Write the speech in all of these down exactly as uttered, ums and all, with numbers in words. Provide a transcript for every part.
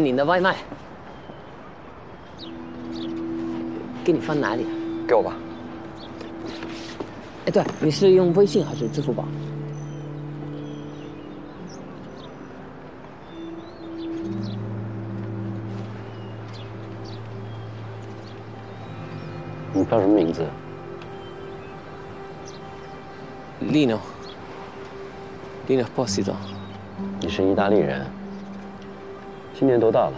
你的外卖给你放哪里？给我吧。哎，对，你是用微信还是支付宝？你叫什么名字？利诺，利诺波西多。你是意大利人，今年多大了？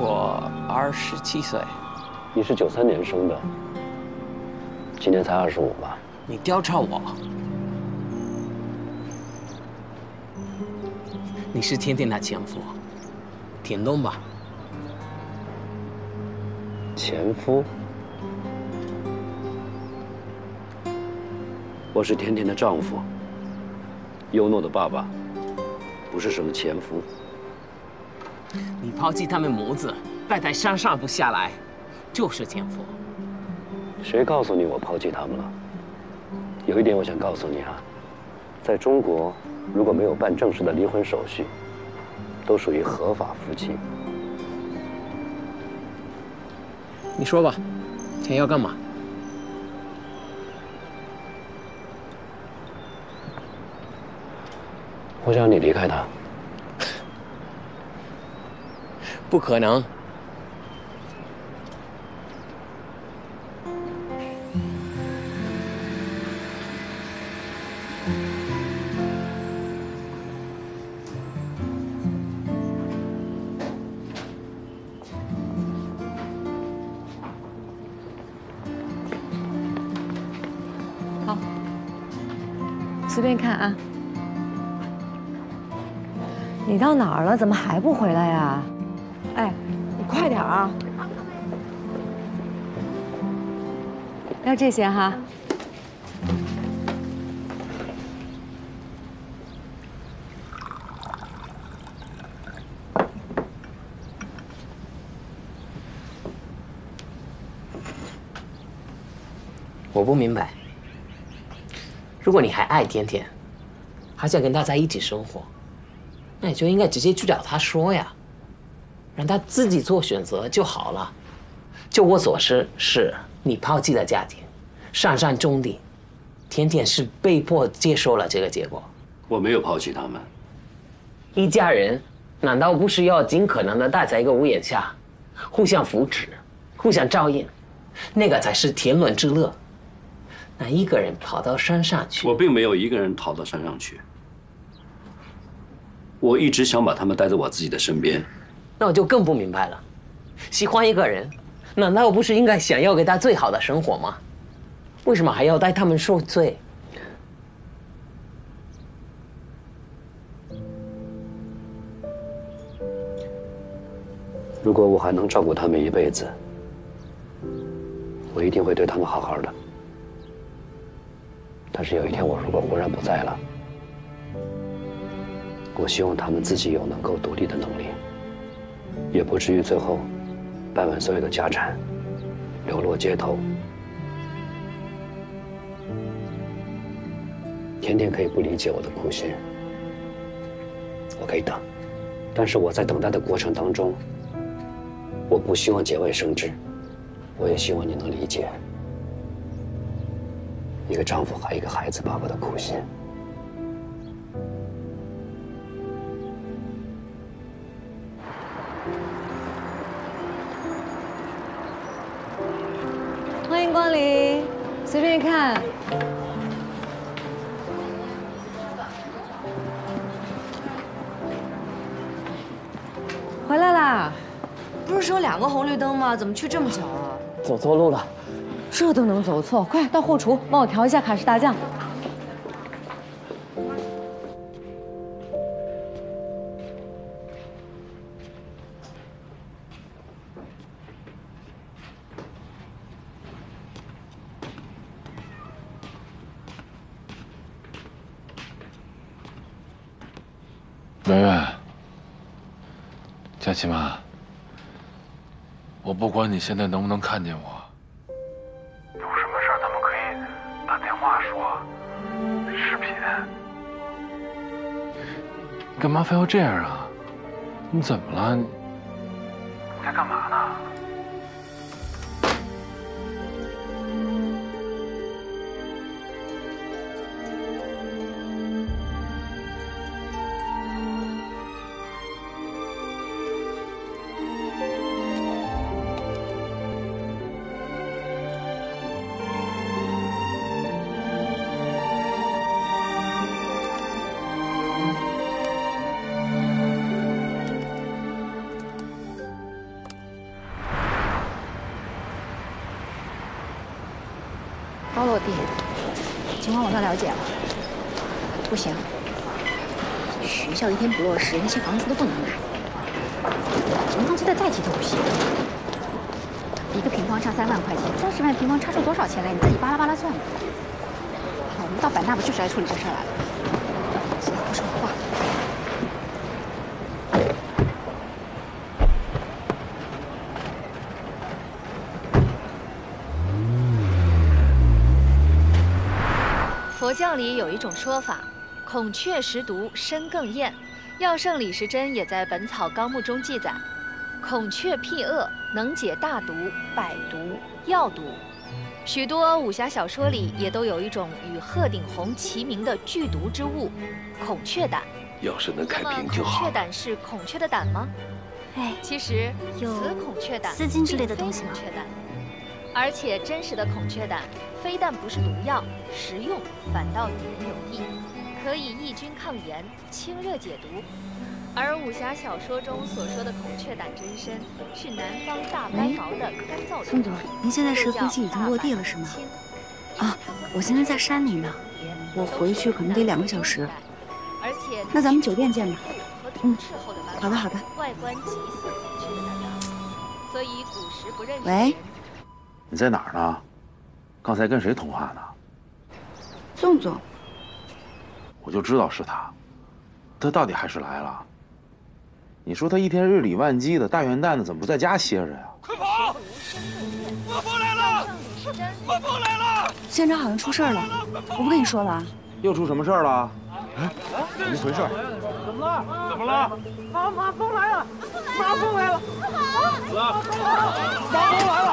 我二十七岁。你是九三年生的，今年才二十五吧？你调查我？你是天天拿前夫，田东吧？前夫。 我是甜甜的丈夫，优诺的爸爸，不是什么前夫。你抛弃他们母子，拜台上上不下来，就是前夫。谁告诉你我抛弃他们了？有一点我想告诉你啊，在中国，如果没有办正式的离婚手续，都属于合法夫妻。你说吧，钱要干嘛？ 我想你离开他，不可能。好，随便看啊。 你到哪儿了？怎么还不回来呀？哎，你快点啊！要这些哈。我不明白，如果你还爱甜甜，还想跟她在一起生活。 那你就应该直接去找他说呀，让他自己做选择就好了。就我所知，是你抛弃了家庭，上山种地，甜甜是被迫接受了这个结果。我没有抛弃他们。一家人难道不是要尽可能的待在一个屋檐下，互相扶持，互相照应，那个才是天伦之乐？那一个人跑到山上去？我并没有一个人跑到山上去。 我一直想把他们带在我自己的身边，那我就更不明白了。喜欢一个人，难道不是应该想要给他最好的生活吗？为什么还要带他们受罪？如果我还能照顾他们一辈子，我一定会对他们好好的。但是有一天，我如果忽然不在了， 我希望他们自己有能够独立的能力，也不至于最后败完所有的家产，流落街头。甜甜可以不理解我的苦心，我可以等，但是我在等待的过程当中，我不希望节外生枝，我也希望你能理解一个丈夫和一个孩子爸爸的苦心。 欢迎光临，随便看。回来啦！不是说两个红绿灯吗？怎么去这么巧啊？走错路了。这都能走错？快到后厨帮我调一下卡士大酱。 圆圆，佳琪妈，我不管你现在能不能看见我，有什么事儿咱们可以打电话说，视频。干嘛非要这样啊？你怎么了？你在干嘛呢？ 高落地，情况我算了解了。不行，学校一天不落实，那些房子都不能买。平方就算再提都不行。一个平方差三万块钱，三十万平方差出多少钱来？你自己巴拉巴拉算吧。我们到版纳不就是来处理这事儿来了？所以不说话。 佛教里有一种说法，孔雀识毒，参更艳。药圣李时珍也在《本草纲目》中记载，孔雀辟恶，能解大毒、百毒、药毒。许多武侠小说里也都有一种与鹤顶红齐名的剧毒之物——孔雀胆。要是能开瓶就好。孔雀胆是孔雀的胆吗？哎，其实有孔雀胆、丝巾之类的东西吗？ 而且真实的孔雀胆，非但不是毒药，食用反倒对人有益，可以抑菌抗炎、清热解毒。而武侠小说中所说的孔雀胆真参，是南方大白毛的干燥种。宋总，您现在是飞机已经落地了是吗？啊，我现在在山里呢，我回去可能得两个小时。而且，那咱们酒店见吧。嗯，好的好的。外观极似孔雀的胆囊，所以古时不认识。喂。 你在哪儿呢？刚才跟谁通话呢？宋总。我就知道是他，他到底还是来了。你说他一天日理万机的，大元旦的怎么不在家歇着呀？快跑！莫风来了！莫风来了！县长好像出事了，我不跟你说了啊。又出什么事儿了？哎，怎么回事？怎么了？怎么了？啊，马蜂来了！马蜂来了！快跑！马蜂来了！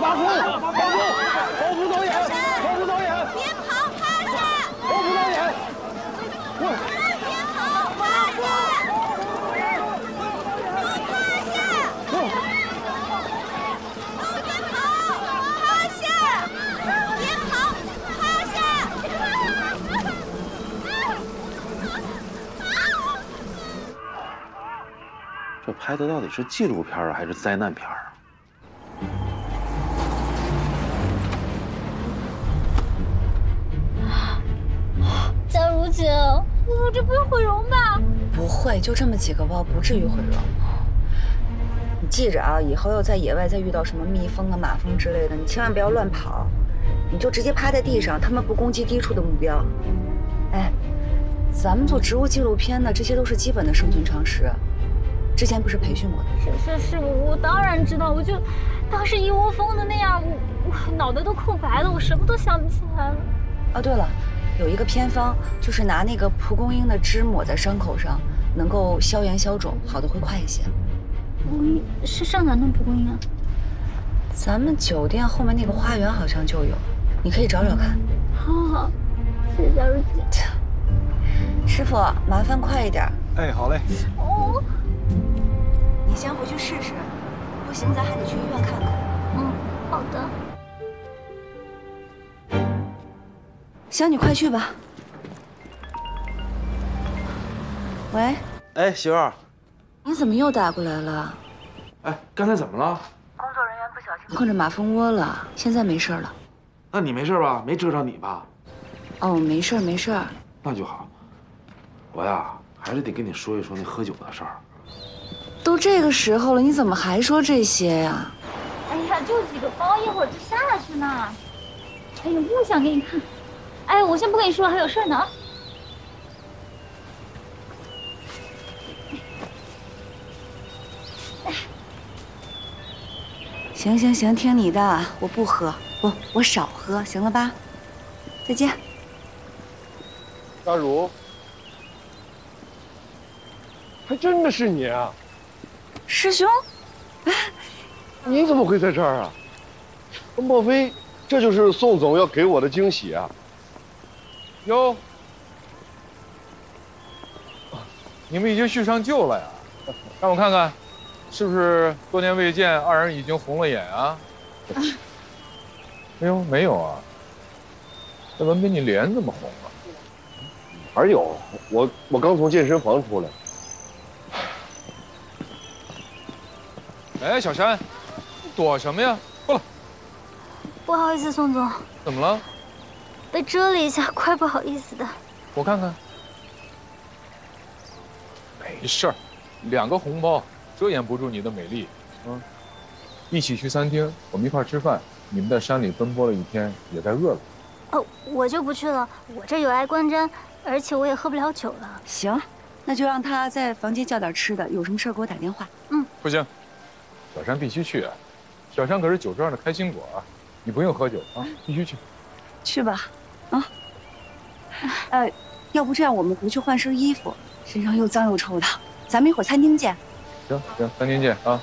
马蜂，马蜂，侯副导演，侯副导演，别跑，趴下！侯副导演，别跑，趴下！都趴下！别跑，趴下！别跑，趴下！这拍的到底是纪录片啊，还是灾难片啊？ 姐，我们这不会毁容吧？不会，就这么几个包，不至于毁容。你记着啊，以后要在野外再遇到什么蜜蜂啊、马蜂之类的，你千万不要乱跑，你就直接趴在地上，他们不攻击低处的目标。哎，咱们做植物纪录片呢，这些都是基本的生存常识。之前不是培训过的？是是是，我当然知道，我就当时一窝蜂的那样，我我脑袋都空白了，我什么都想不起来了。啊，对了。 有一个偏方，就是拿那个蒲公英的汁抹在伤口上，能够消炎消肿，好的会快一些。蒲公英是上哪弄蒲公英啊？咱们酒店后面那个花园好像就有，你可以找找看。好好，谢谢小茹姐。师傅，麻烦快一点。哎，好嘞。哦，你先回去试试，不行咱还得去医院看看。嗯，好的。 行，你快去吧。喂，哎，媳妇儿，你怎么又打过来了？哎，刚才怎么了？工作人员不小心碰着马蜂窝了，现在没事了。那你没事吧？没蛰着你吧？哦，没事没事。那就好。我呀，还是得跟你说一说那喝酒的事儿。都这个时候了，你怎么还说这些呀？哎呀，就几个包，一会儿就下去呢。哎呀，不想给你看。 哎，我先不跟你说，还有事儿呢啊！行行行，听你的，我不喝，不，我少喝，行了吧？再见，大茹。还真的是你啊，师兄，你怎么会在这儿啊？莫非这就是宋总要给我的惊喜啊？哟，你们已经叙上旧了呀？让我看看，是不是多年未见，二人已经红了眼啊？哎呦，没有啊，这文斌你脸怎么红了？哪有？我我刚从健身房出来。 哎，小山，你躲什么呀？过来。不好意思，宋总。怎么了？被遮了一下，怪不好意思的。我看看。没事儿，两个红包遮掩不住你的美丽。嗯，一起去餐厅，我们一块吃饭。你们在山里奔波了一天，也该饿了。哦，我就不去了，我这有碍观瞻，而且我也喝不了酒了。行，那就让他在房间叫点吃的，有什么事给我打电话。嗯，不行。 小山必须去啊！小山可是酒桌上的开心果啊！你不用喝酒啊，必须去。去吧，啊。呃，要不这样，我们回去换身衣服，身上又脏又臭的。咱们一会儿餐厅见。行行，餐厅见啊。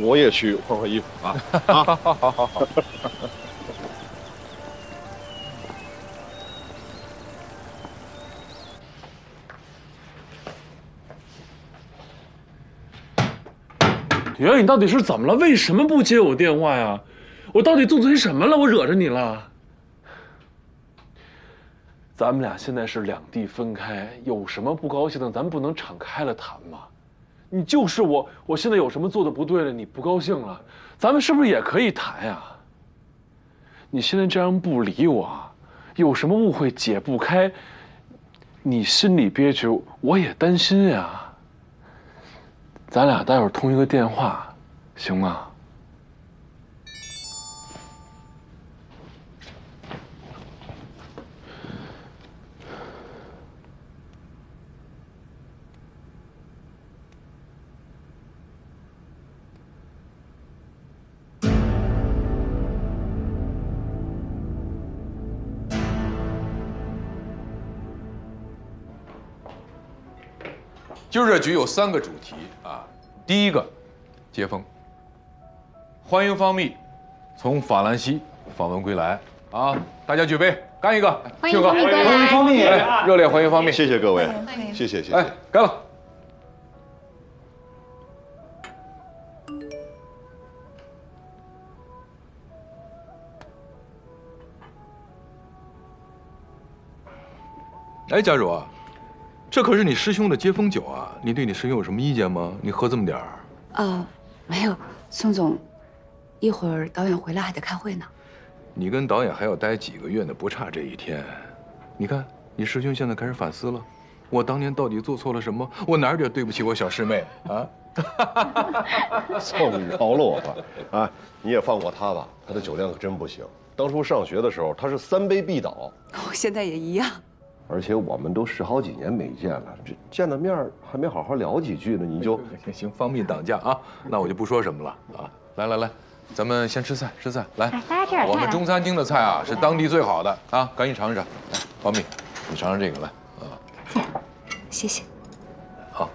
我也去换换衣服啊！啊，好好好好。圆圆，你到底是怎么了？为什么不接我电话呀？我到底做错些什么了？我惹着你了？咱们俩现在是两地分开，有什么不高兴的，咱们不能敞开了谈吗？你就是我，我现在有什么做的不对了？你不高兴了，咱们是不是也可以谈呀？你现在这样不理我，有什么误会解不开，你心里憋屈，我也担心呀。 咱俩待会儿通一个电话，行吗？今儿这局有三个主题啊，第一个，接风。欢迎方蜜从法兰西访问归来啊！大家举杯干一个，欢迎欢迎方蜜，热烈欢迎方蜜，谢谢各位，谢谢谢谢，哎，干了！哎，家主啊。 这可是你师兄的接风酒啊！你对你师兄有什么意见吗？你喝这么点儿？啊，没有，宋总，一会儿导演回来还得开会呢。你跟导演还要待几个月呢，不差这一天。你看，你师兄现在开始反思了，我当年到底做错了什么？我哪点对不起我小师妹啊？宋总，你饶了我吧！啊，你也放过他吧，他的酒量可真不行。当初上学的时候，他是三杯必倒。我现在也一样。 而且我们都十好几年没见了，这见了面还没好好聊几句呢，你就行，方便挡架啊，那我就不说什么了啊。来来来，咱们先吃菜，吃菜来。我们中餐厅的菜啊，是当地最好的啊，赶紧尝一尝。来，方便，你尝尝这个来啊。谢谢。好。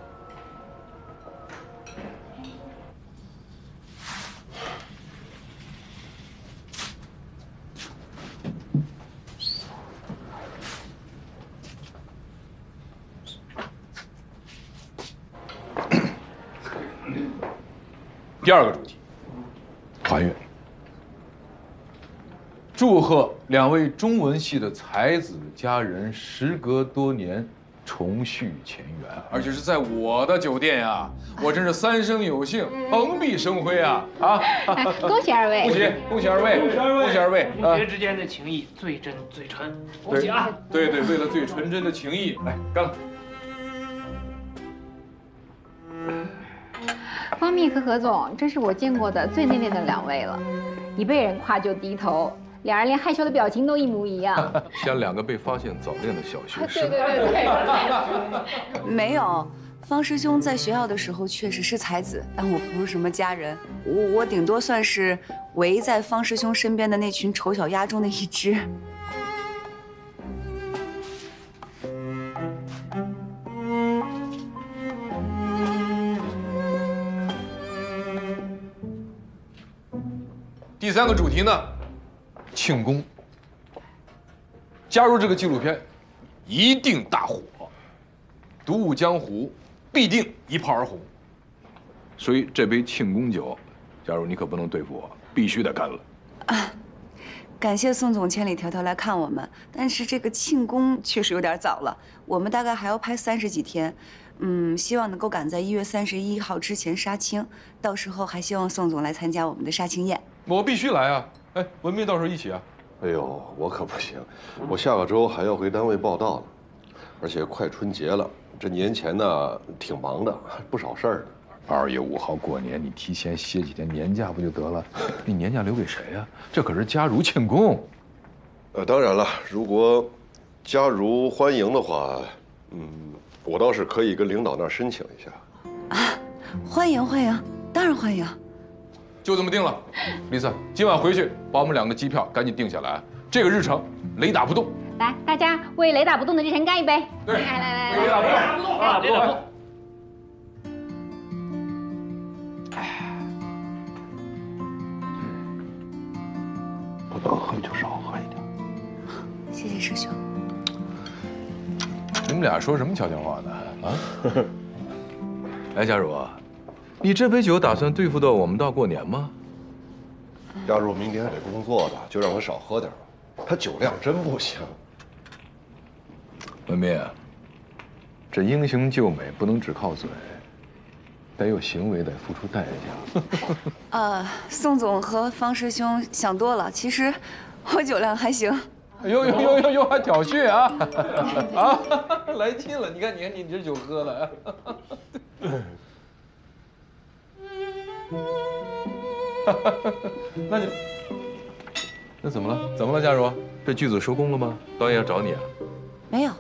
第二个主题，华乐。祝贺两位中文系的才子佳人，时隔多年重续前缘，而且是在我的酒店呀！我真是三生有幸，蓬荜生辉啊！啊，恭喜二位！恭喜恭喜二位！恭喜二位！同学之间的情谊最真最纯，恭喜啊！对对，为了最纯真的情谊，来干了！ 方蜜和何总，真是我见过的最内敛的两位了。一被人夸就低头，两人连害羞的表情都一模一样，像两个被发现早恋的小学生。对对对对，没有，方师兄在学校的时候确实是才子，但我不是什么佳人，我我顶多算是围在方师兄身边的那群丑小鸭中的一只。第三个主题呢，庆功。加入这个纪录片，一定大火。 独舞江湖，必定一炮而红。所以这杯庆功酒，假如你可不能对付我，必须得干了。啊，感谢宋总千里迢迢来看我们，但是这个庆功确实有点早了，我们大概还要拍三十几天，嗯，希望能够赶在一月三十一号之前杀青。到时候还希望宋总来参加我们的杀青宴。我必须来啊！哎，文斌到时候一起啊。哎呦，我可不行，我下个周还要回单位报道了，而且快春节了。 这年前呢，挺忙的，不少事儿。二月五号过年，你提前歇几天年假不就得了？你年假留给谁呀？这可是家如庆功。呃，当然了，如果家如欢迎的话，嗯，我倒是可以跟领导那儿申请一下。啊，欢迎欢迎，当然欢迎。就这么定了，丽萨，今晚回去把我们两个机票赶紧定下来，这个日程雷打不动。 来，大家为雷打不动的日程干一杯！对，来来来，雷打不动，雷打不动。哎，不能喝就少喝一点。谢谢师兄。你们俩说什么悄悄话呢？啊？哎，佳茹，你这杯酒打算对付到我们到过年吗？佳茹明天还得工作的，就让我少喝点吧。她酒量真不行。 文斌，这英雄救美不能只靠嘴，得有行为，得付出代价。呃，宋总和方师兄想多了，其实我酒量还行。呦呦呦呦呦，还挑衅啊！啊，来劲了！你看，你看，你这酒喝的。那你那怎么了？怎么了，佳茹？这剧组收工了吗？导演要找你啊？ 没有，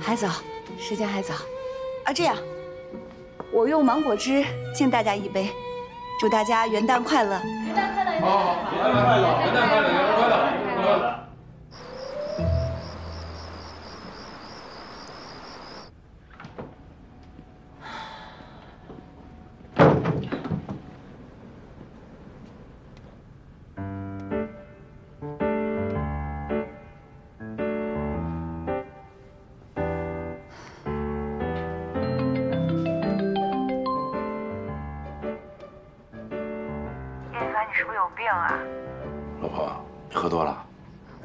还早，时间还早，啊，这样，我用芒果汁敬大家一杯，祝大家元旦快乐！元旦快乐！好，元旦快乐！元旦快乐！元旦快乐！元旦快乐！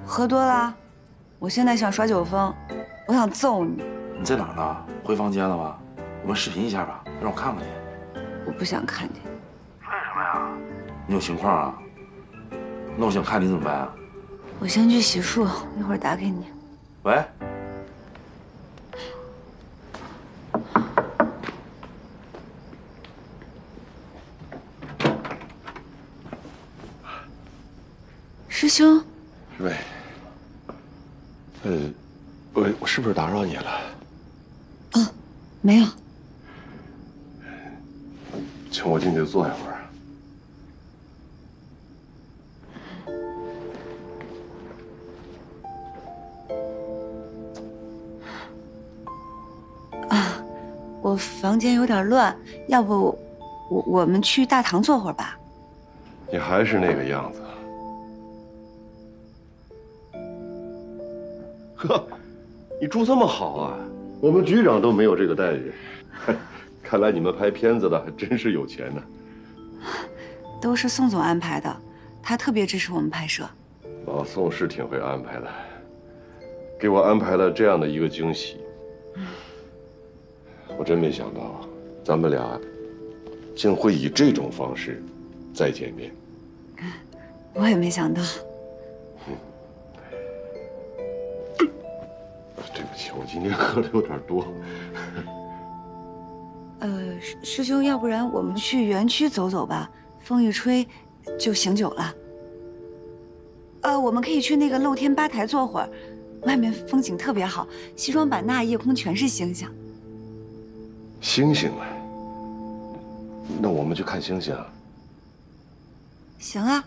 喝多了，我现在想耍酒疯，我想揍你。你在哪儿呢？回房间了吗？我们视频一下吧，让我看看你。我不想看你。为什么呀？你有情况啊？那我想看你怎么办啊？我先去洗漱，一会儿打给你。喂。师兄。师妹。 呃，我我是不是打扰你了？嗯，没有。请我进去坐一会儿。啊，我房间有点乱，要不我我们去大堂坐会儿吧？你还是那个样子。 哥，你住这么好啊？我们局长都没有这个待遇。看来你们拍片子的还真是有钱呢。都是宋总安排的，他特别支持我们拍摄。老宋是挺会安排的，给我安排了这样的一个惊喜。我真没想到，咱们俩竟会以这种方式再见面。我也没想到。 对不起，我今天喝的有点多。呃，师兄，要不然我们去园区走走吧，风一吹就醒酒了。呃，我们可以去那个露天吧台坐会儿，外面风景特别好，西双版纳夜空全是星星。星星啊，那我们去看星星啊。行啊，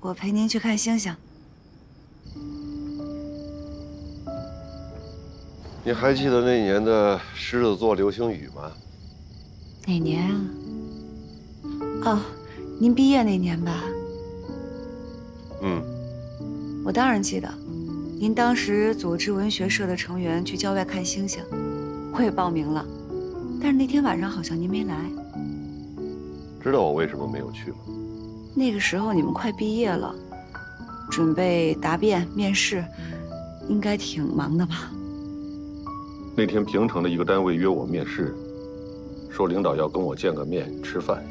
我陪您去看星星。你还记得那年的狮子座流星雨吗？哪年啊？哦，您毕业那年吧？嗯，我当然记得。 您当时组织文学社的成员去郊外看星星，我也报名了，但是那天晚上好像您没来。知道我为什么没有去了？那个时候你们快毕业了，准备答辩、面试，应该挺忙的吧？那天平城的一个单位约我面试，说领导要跟我见个面吃饭。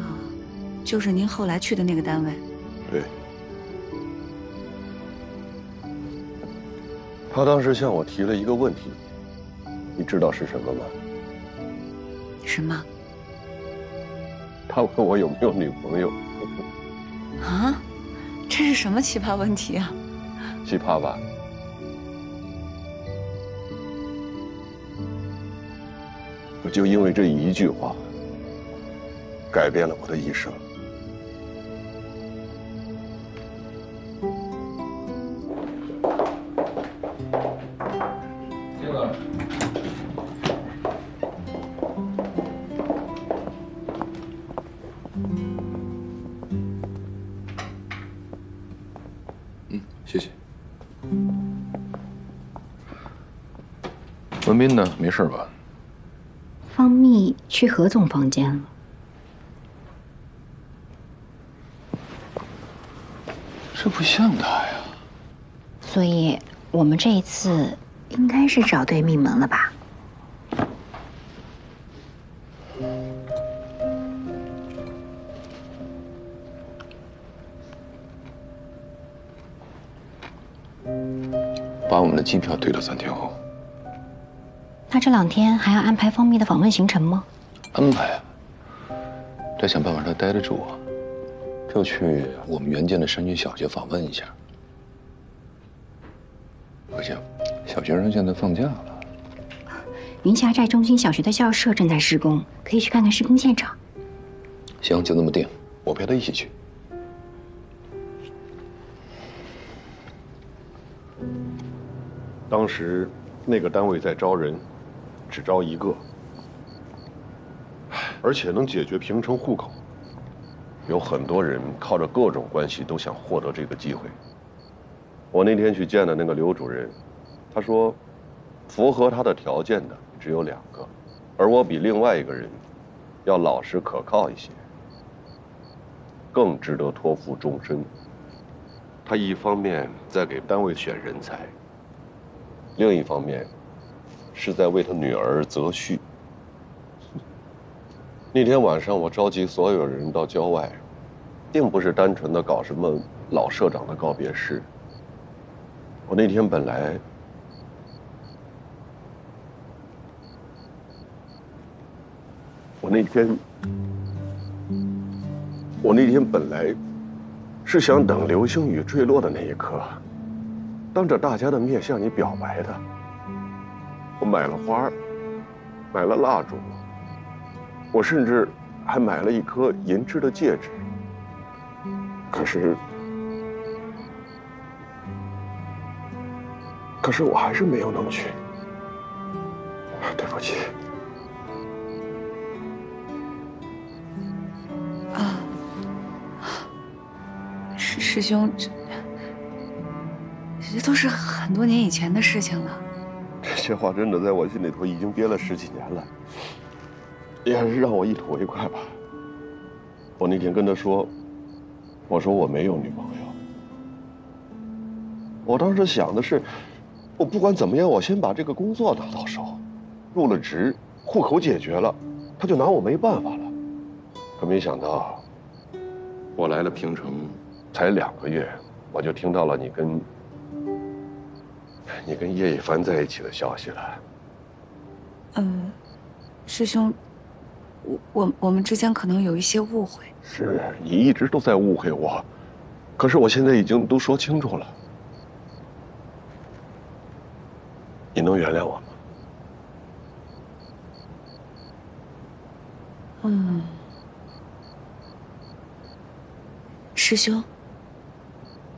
啊，就是您后来去的那个单位。对。 他当时向我提了一个问题，你知道是什么吗？什么？他问我有没有女朋友。啊，这是什么奇葩问题啊？奇葩吧？我就因为这一句话，改变了我的一生。 文斌呢？没事吧？方蜜去何总房间了。这不像他呀。所以我们这一次应该是找对命门了吧？把我们的机票推到三天后。 那这两天还要安排方蜜的访问行程吗？安排，得想办法让他待得住啊。就去我们援建的山区小学访问一下。不行，小学生现在放假了。云霞寨中心小学的校舍正在施工，可以去看看施工现场。行，就这么定，我陪他一起去。当时那个单位在招人。 只招一个，而且能解决平城户口。有很多人靠着各种关系都想获得这个机会。我那天去见的那个刘主任，他说，符合他的条件的只有两个，而我比另外一个人要老实可靠一些，更值得托付终身。他一方面在给单位选人才，另一方面。 是在为他女儿择婿。那天晚上，我召集所有人到郊外，并不是单纯的搞什么老社长的告别式。我那天本来我那天，我那天本来是想等流星雨坠落的那一刻，当着大家的面向你表白的。 我买了花，买了蜡烛，我甚至还买了一颗银质的戒指。可是，可是我还是没有能去。对不起。啊，师师兄，这这都是很多年以前的事情了。 这些话真的在我心里头已经憋了十几年了，也还是让我一吐为快吧。我那天跟他说，我说我没有女朋友。我当时想的是，我不管怎么样，我先把这个工作拿到手，入了职，户口解决了，他就拿我没办法了。可没想到，我来了平城才两个月，我就听到了你跟。 你跟叶一凡在一起的消息了？嗯，师兄，我我我们之间可能有一些误会。是你一直都在误会我，可是我现在已经都说清楚了。你能原谅我吗？嗯，师兄，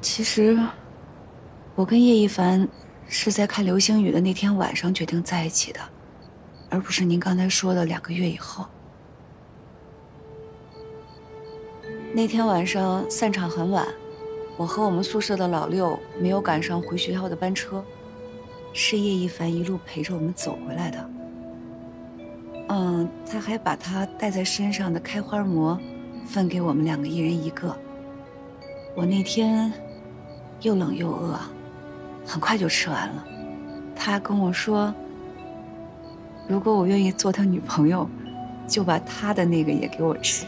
其实我跟叶一凡是在看流星雨的那天晚上决定在一起的，而不是您刚才说的两个月以后。那天晚上散场很晚，我和我们宿舍的老六没有赶上回学校的班车，是叶一凡一路陪着我们走回来的。嗯，他还把他带在身上的开花馍分给我们两个一人一个。我那天又冷又饿，很快就吃完了。他跟我说，如果我愿意做他女朋友，就把他的那个也给我吃。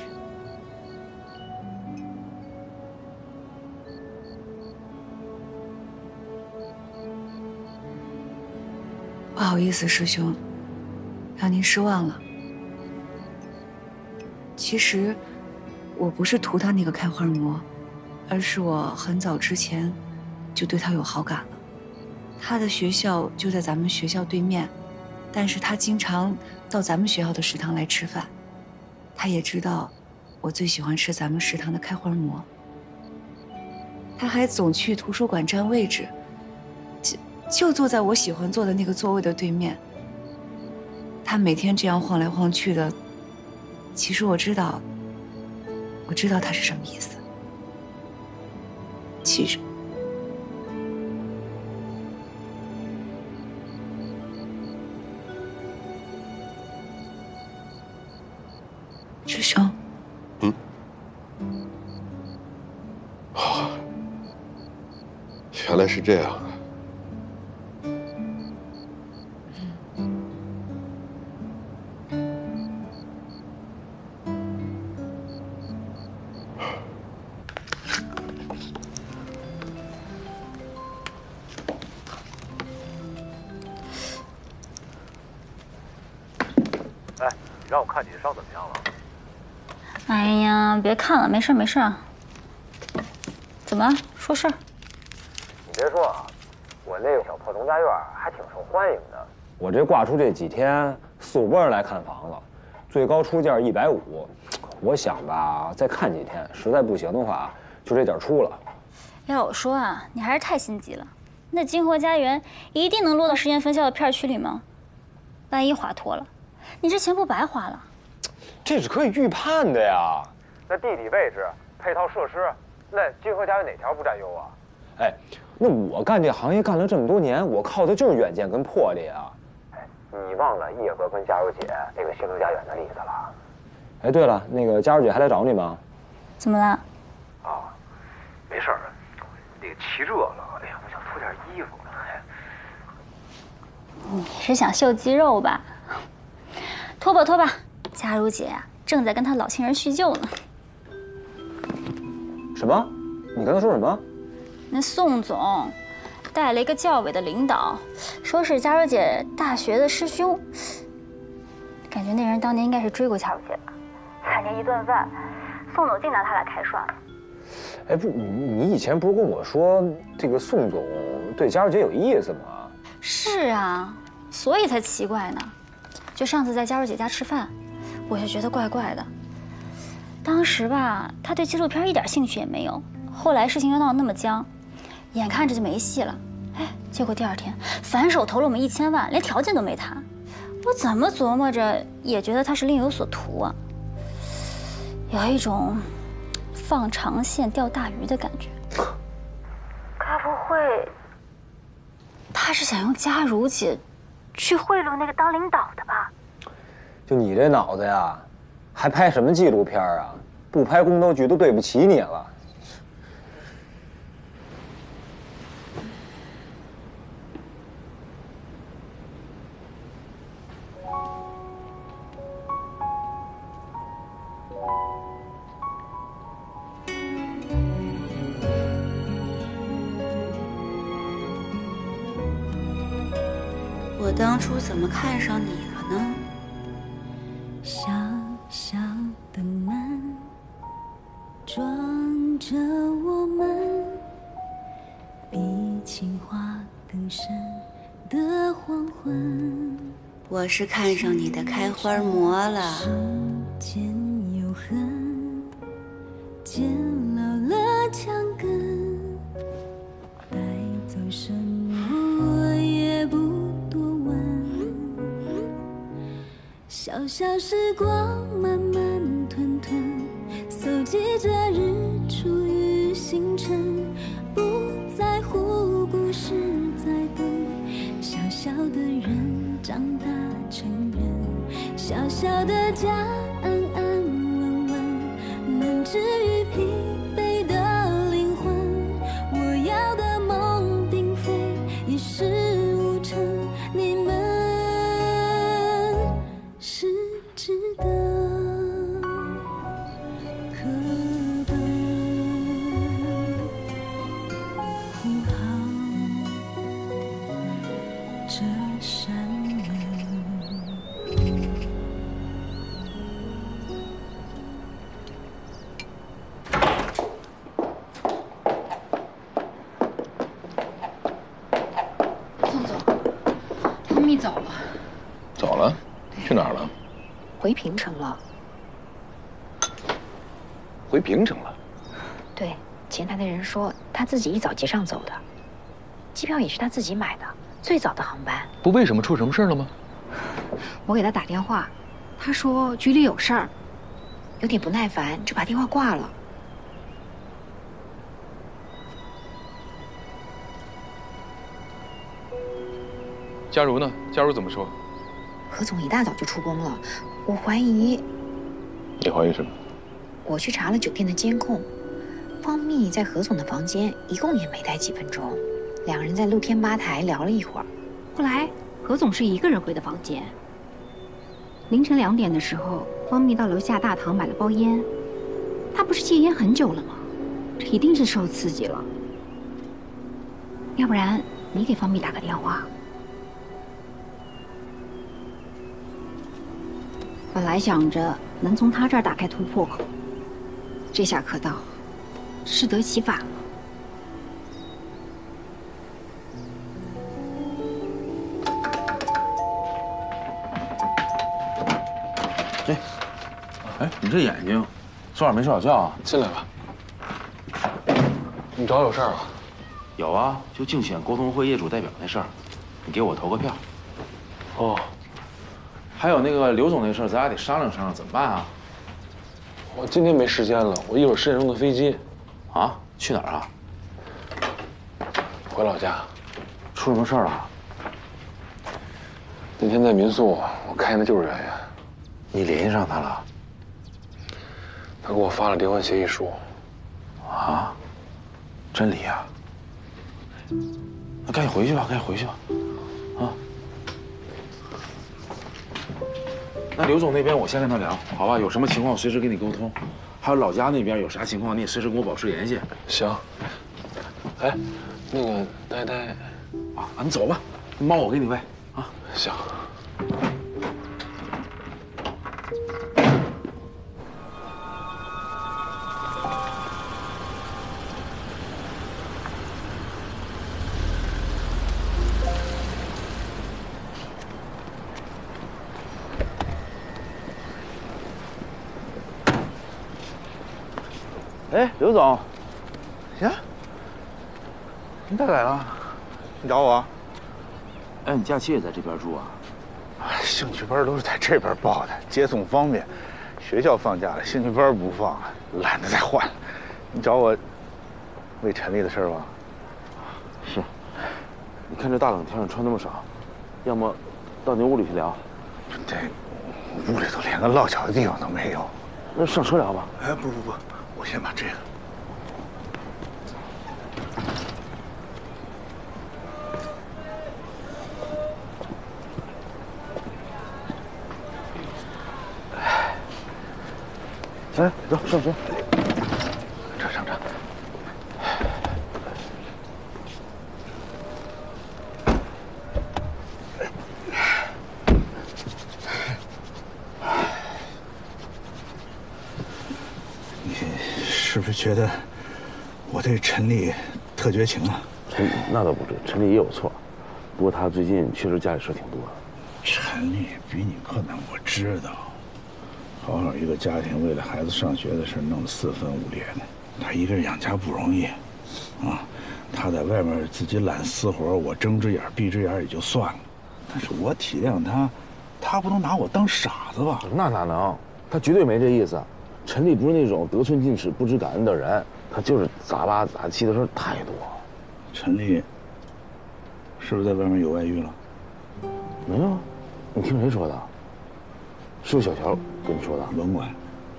不好意思，师兄，让您失望了。其实，我不是图他那个开花馍，而是我很早之前就对他有好感了。他的学校就在咱们学校对面，但是他经常到咱们学校的食堂来吃饭。他也知道我最喜欢吃咱们食堂的开花馍。他还总去图书馆占位置。就坐在我喜欢坐的那个座位的对面。他每天这样晃来晃去的，其实我知道，我知道他是什么意思。其实，师兄，嗯，哦，原来是这样。别看了，没事没事。怎么说事儿？你别说啊，我那个小破农家院还挺受欢迎的。我这挂出这几天四五个人来看房子，最高出价一百五。我想吧，再看几天，实在不行的话，就这点出了。要我说啊，你还是太心急了。那金河家园一定能落到实验分校的片区里吗？万一划脱了，你这钱不白花了。这是可以预判的呀。那地理位置、配套设施，那金河家园哪条不占优啊？哎，那我干这行业干了这么多年，我靠的就是远见跟魄力啊！哎，你忘了叶哥跟佳茹姐那个新竹家园的例子了？哎，对了，那个佳茹姐还来找你吗？怎么了？啊，没事儿，那个骑热了，哎呀，我想脱点衣服。你是想秀肌肉吧？脱吧脱吧，佳茹姐正在跟她老情人叙旧呢。什么？你刚才说什么？那宋总带了一个教委的领导，说是佳茹姐大学的师兄。感觉那人当年应该是追过佳茹姐吧？反正一顿饭，宋总净拿他俩开涮。哎，不，你你以前不是跟我说这个宋总对佳茹姐有意思吗？是啊，所以才奇怪呢。就上次在佳茹姐家吃饭，我就觉得怪怪的。当时吧，他对纪录片一点兴趣也没有。后来事情又闹得那么僵，眼看着就没戏了。哎，结果第二天反手投了我们一千万，连条件都没谈。我怎么琢磨着也觉得他是另有所图啊，有一种放长线钓大鱼的感觉。该不会他是想用佳茹姐去贿赂那个当领导的吧？就你这脑子呀！还拍什么纪录片啊？不拍宫斗剧都对不起你了。我当初怎么看上你了呢？我是看上你的开花馍了。见有痕，剪老了墙根，带走什么我也不多问。小小时光慢慢吞吞，搜集着日出与星辰，不在乎故事在等。小小的人长大成人，小小的家。 至于疲惫的灵魂，我要的梦并非一事无成，你们是值得可等。呼号这扇门。 回平城了，回平城了。对，前台的人说他自己一早结账走的，机票也是他自己买的，最早的航班。不为什么出什么事了吗？我给他打电话，他说局里有事儿，有点不耐烦，就把电话挂了。佳茹呢？佳茹怎么说？ 何总一大早就出宫了，我怀疑。你怀疑什么？我去查了酒店的监控，方蜜在何总的房间一共也没待几分钟，两人在露天吧台聊了一会儿。后来何总是一个人回的房间。凌晨两点的时候，方蜜到楼下大堂买了包烟，她不是戒烟很久了吗？这一定是受刺激了。要不然你给方蜜打个电话。 本来想着能从他这儿打开突破口，这下可倒，适得其反了。哎，哎，你这眼睛，昨晚没睡好觉啊？进来吧。你找我有事儿啊？有啊，就竞选沟通会业主代表那事儿，你给我投个票。哦。 还有那个刘总那事儿，咱俩得商量商量，怎么办啊？我今天没时间了，我一会儿十点钟的飞机。啊？去哪儿啊？回老家。出什么事儿了？那天在民宿，我开的就是圆圆。你联系上他了？他给我发了离婚协议书。啊？真离啊？那赶紧回去吧，赶紧回去吧。啊？ 那刘总那边我先跟他聊，好吧？有什么情况我随时跟你沟通。还有老家那边有啥情况，你也随时跟我保持联系。行。哎，那个呆呆，啊，你走吧，猫我给你喂啊。行。哎，刘总，呀，你咋来了？你找我？哎，你假期也在这边住啊？哎，兴趣班都是在这边报的，接送方便。学校放假了，兴趣班不放，懒得再换。你找我为陈丽的事吧？是。你看这大冷天你穿那么少，要么到您屋里去聊。这屋里头连个落脚的地方都没有。那上车聊吧。哎，不不不。 我先把这个。哎，走，上车。上上上。你。 是不是觉得我对陈丽特绝情啊？陈那倒不是，陈丽也有错，不过她最近确实家里事挺多。陈丽比你困难，我知道。好好一个家庭，为了孩子上学的事弄得四分五裂的。他一个人养家不容易，啊，他在外面自己揽私活，我睁只眼闭只眼也就算了。但是我体谅他，他不能拿我当傻子吧？那哪能？他绝对没这意思。陈丽不是那种得寸进尺、不知感恩的人，他就是杂八杂七的事太多。陈丽是不是在外面有外遇了？没有，你听谁说的？ 是小乔跟你说的，甭管，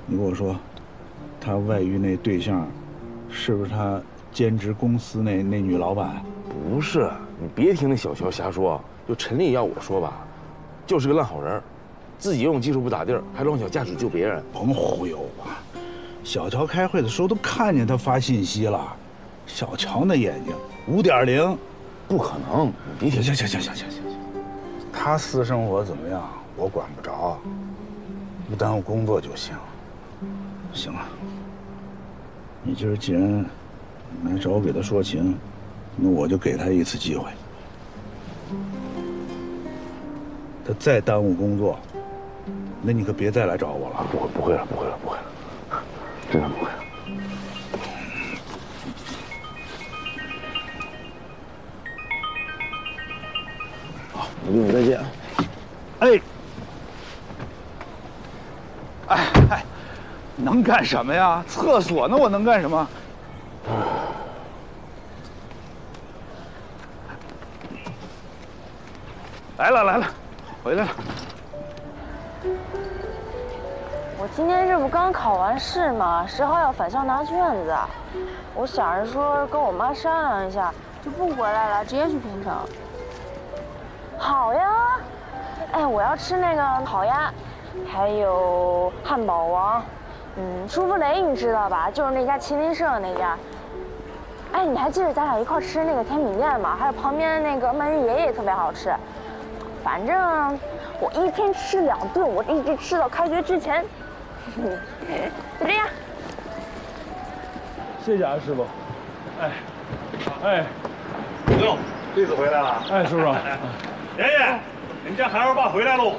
你跟我说，他外遇那对象，是不是他兼职公司那那女老板？不是，你别听那小乔瞎说。就陈丽要我说吧，就是个烂好人，自己游泳技术不咋地儿，还乱想下水救别人。甭忽悠我，小乔开会的时候都看见他发信息了。小乔那眼睛五点零，不可能。你别听，行行行行行行行，他私生活怎么样，我管不着。 不耽误工作就行。行了，你今儿既然来找我给他说情，那我就给他一次机会。他再耽误工作，那你可别再来找我了。不会，不会了，不会了，不会了，真的不会了。好，我跟你再见。哎。 哎哎，能干什么呀？厕所呢？我能干什么？来了来了，回来了。我今天这不刚考完试吗？十号要返校拿卷子，我想着说跟我妈商量一下，就不回来了，直接去平城。好呀，哎，我要吃那个烤鸭。 还有汉堡王，嗯，舒芙蕾你知道吧？就是那家麒麟社那家。哎，你还记得咱俩一块吃那个甜品店吗？还有旁边那个鳗鱼爷爷也特别好吃。反正我一天吃两顿，我一直吃到开学之前。就这样。谢谢啊，师傅。哎，哎，哟，这次回来了。哎，师傅，爷爷。 你家孩儿爸回来喽！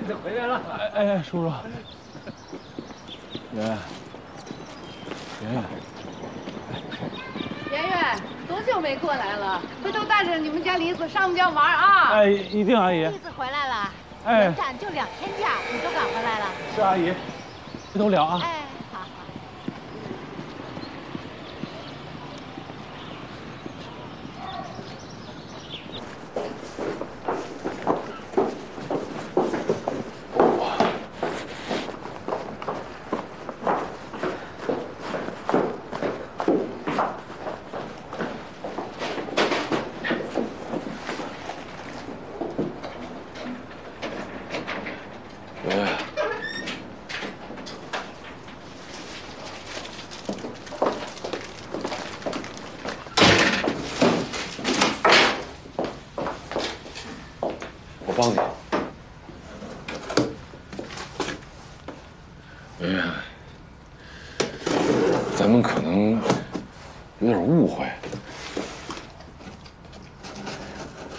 你怎么回来了？哎哎，叔叔，圆圆，圆圆，圆圆，多久没过来了？回头带着你们家梨子上我们家玩啊！哎，一定，阿姨。梨子回来了，哎，延展就两天假，你都赶回来了。是阿姨，回头聊啊。哎，好。好。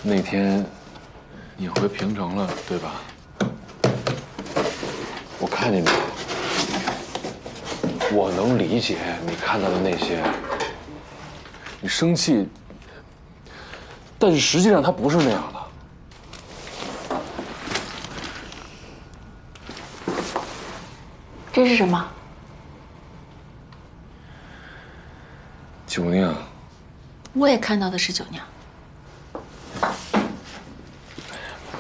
那天你回平城了，对吧？我看见你，我能理解你看到的那些。你生气，但是实际上他不是那样的。这是什么？酒酿。我也看到的是酒酿。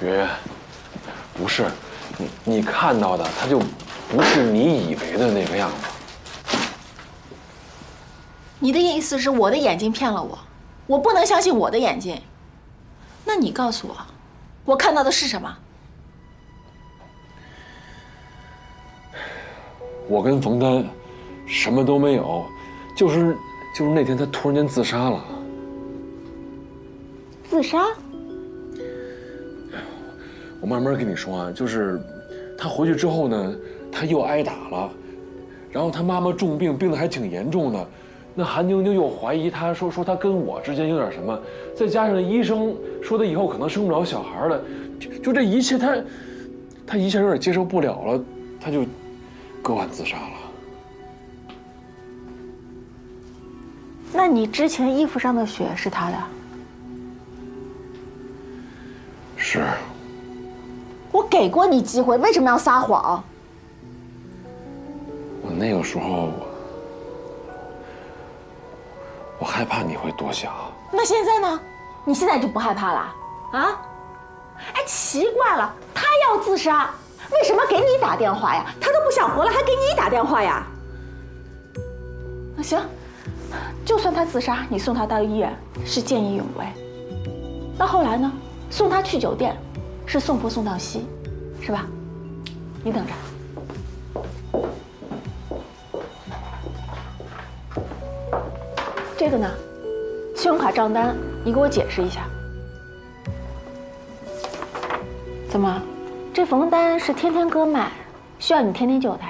圆圆，不是，你你看到的，他就不是你以为的那个样子。你的意思是我的眼睛骗了我，我不能相信我的眼睛。那你告诉我，我看到的是什么？我跟冯丹什么都没有，就是就是那天他突然间自杀了。自杀？ 我慢慢跟你说啊，就是他回去之后呢，他又挨打了，然后他妈妈重病，病得还挺严重的。那韩晶晶又怀疑他，说说他跟我之间有点什么，再加上医生说他以后可能生不了小孩了，就就这一切他，他一下有点接受不了了，他就割腕自杀了。那你之前衣服上的血是他的？是。我给过你机会，为什么要撒谎？我那个时候，我害怕你会多想。那现在呢？你现在就不害怕了啊？ 哎，奇怪了，他要自杀，为什么给你打电话呀？他都不想活了，还给你打电话呀？那行，就算他自杀，你送他到医院是见义勇为。那后来呢？送他去酒店，是送佛送到西，是吧？你等着。 这个呢，信用卡账单，你给我解释一下。 怎么，这冯丹是天天哥卖，需要你天天救他？